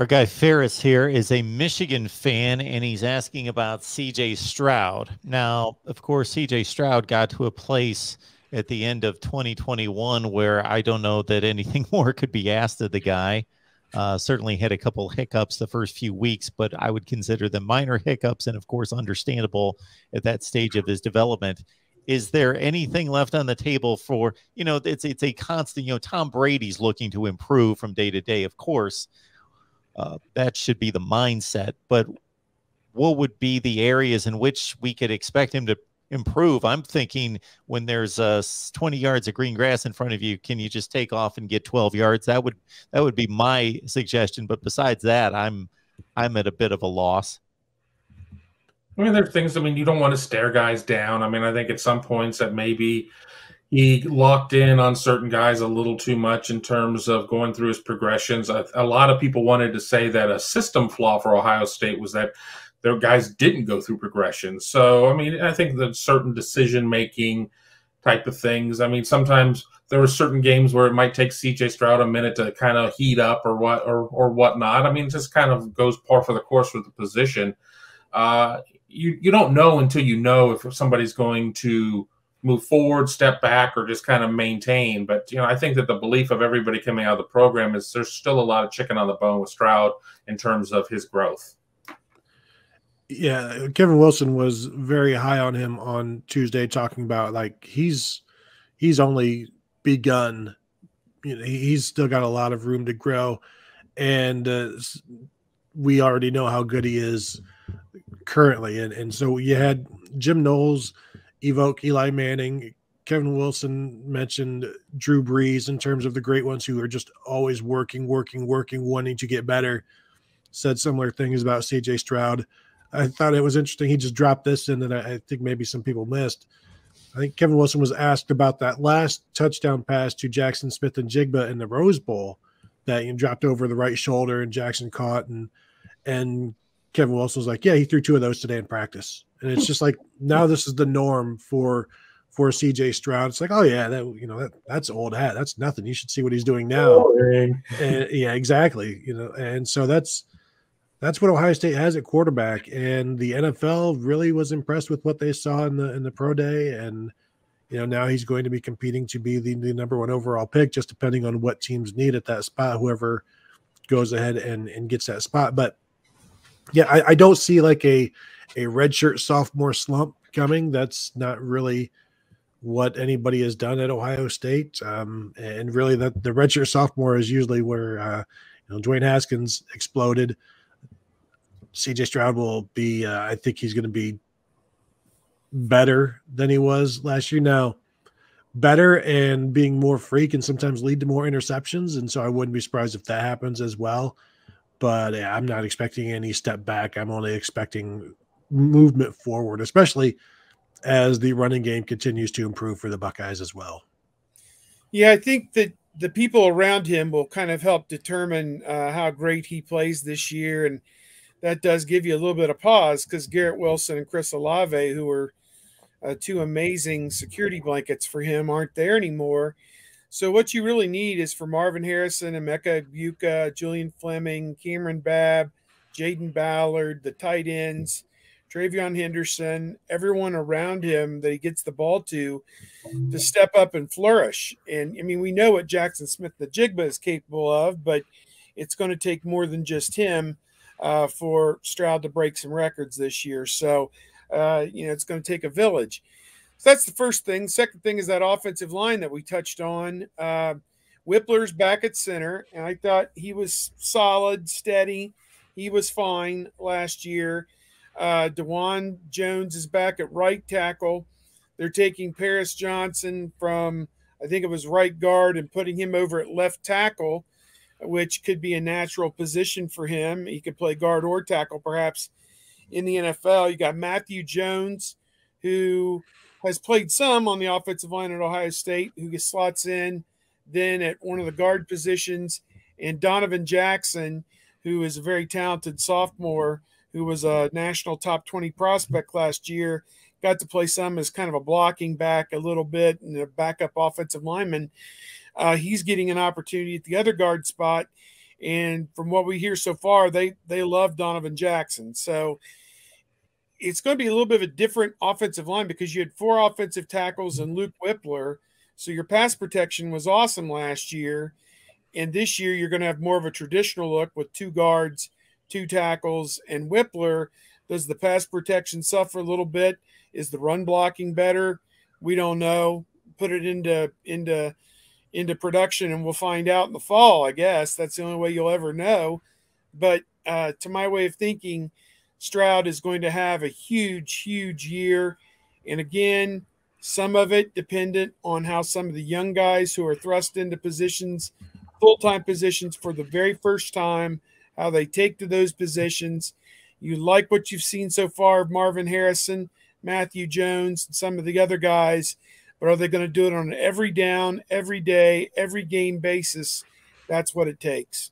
Our guy Ferris here is a Michigan fan, and he's asking about CJ Stroud. Now, of course, CJ Stroud got to a place at the end of 2021 where I don't know that anything more could be asked of the guy. Certainly had a couple hiccups the first few weeks, but I would consider them minor hiccups and, of course, understandable at that stage of his development. Is there anything left on the table for, you know, it's a constant, you know, Tom Brady's looking to improve from day to day, of course. That should be the mindset, but what would be the areas in which we could expect him to improve? I'm thinking when there's 20 yards of green grass in front of you, can you just take off and get 12 yards? That would be my suggestion. But besides that, I'm at a bit of a loss. I mean, there are things, I mean, you don't want to stare guys down. I mean, I think at some points that maybe he locked in on certain guys a little too much in terms of going through his progressions. A lot of people wanted to say that a system flaw for Ohio State was that their guys didn't go through progressions. So, I mean, I think that certain decision-making type of things. I mean, sometimes there were certain games where it might take CJ Stroud a minute to kind of heat up or what or whatnot. I mean, it just kind of goes par for the course with the position. You don't know until you know if somebody's going to move forward, step back, or just kind of maintain. But, you know, I think that the belief of everybody coming out of the program is there's still a lot of chicken on the bone with Stroud in terms of his growth. Yeah, Kevin Wilson was very high on him on Tuesday, talking about, like, he's only begun. You know, he's still got a lot of room to grow, and we already know how good he is currently. And so you had Jim Knowles evoke Eli Manning. Kevin Wilson mentioned Drew Brees in terms of the great ones who are just always working, wanting to get better. Said similar things about CJ Stroud. I thought it was interesting. He just dropped this in that I think maybe some people missed. I think Kevin Wilson was asked about that last touchdown pass to Jaxon Smith-Njigba in the Rose Bowl that he dropped over the right shoulder and Jackson caught, and Kevin Wilson was like, yeah, he threw two of those today in practice. And it's just like, now this is the norm for CJ Stroud. It's like, oh yeah, that's old hat. That's nothing. You should see what he's doing now. And, yeah, exactly. You know, and so that's what Ohio State has at quarterback. And the NFL really was impressed with what they saw in the pro day. And, you know, now he's going to be competing to be the #1 overall pick, just depending on what teams need at that spot, whoever goes ahead and gets that spot. But yeah, I don't see like a redshirt sophomore slump coming. That's not really what anybody has done at Ohio State. And really that the redshirt sophomore is usually where you know, Dwayne Haskins exploded. CJ Stroud will be I think he's going to be better than he was last year. Now, better and being more free can sometimes lead to more interceptions, and so I wouldn't be surprised if that happens as well. But yeah, I'm not expecting any step back. I'm only expecting movement forward, especially as the running game continues to improve for the Buckeyes as well. Yeah, I think that the people around him will kind of help determine how great he plays this year. And that does give you a little bit of pause because Garrett Wilson and Chris Olave, who were two amazing security blankets for him, aren't there anymore. So what you really need is for Marvin Harrison, Emeka Buka, Julian Fleming, Cameron Babb, Jaden Ballard, the tight ends, Travion Henderson, everyone around him that he gets the ball to step up and flourish. And, I mean, we know what Jaxon Smith-Njigba is capable of, but it's going to take more than just him for Stroud to break some records this year. So, you know, it's going to take a village. So that's the first thing. Second thing is that offensive line that we touched on. Whippler's back at center, and I thought he was solid, steady. He was fine last year. DeJuan Jones is back at right tackle. They're taking Paris Johnson from, I think it was right guard, and putting him over at left tackle, which could be a natural position for him. He could play guard or tackle perhaps in the NFL. You got Matthew Jones, who has played some on the offensive line at Ohio State, who slots in then at one of the guard positions, and Donovan Jackson, who is a very talented sophomore, who was a national top 20 prospect last year, got to play some as kind of a blocking back a little bit and a backup offensive lineman. He's getting an opportunity at the other guard spot. And from what we hear so far, they love Donovan Jackson. So it's going to be a little bit of a different offensive line because you had 4 offensive tackles and Luke Whippler. So your pass protection was awesome last year. And this year you're going to have more of a traditional look with 2 guards, 2 tackles, and Whippler. Does the pass protection suffer a little bit? Is the run blocking better? We don't know. Put it into production and we'll find out in the fall, I guess. That's the only way you'll ever know. But to my way of thinking, Stroud is going to have a huge, huge year. And again, some of it dependent on how some of the young guys who are thrust into positions, full-time positions for the very first time, how they take to those positions. You like what you've seen so far of Marvin Harrison, Matthew Jones, and some of the other guys. But are they going to do it on an every down, every day, every game basis? That's what it takes.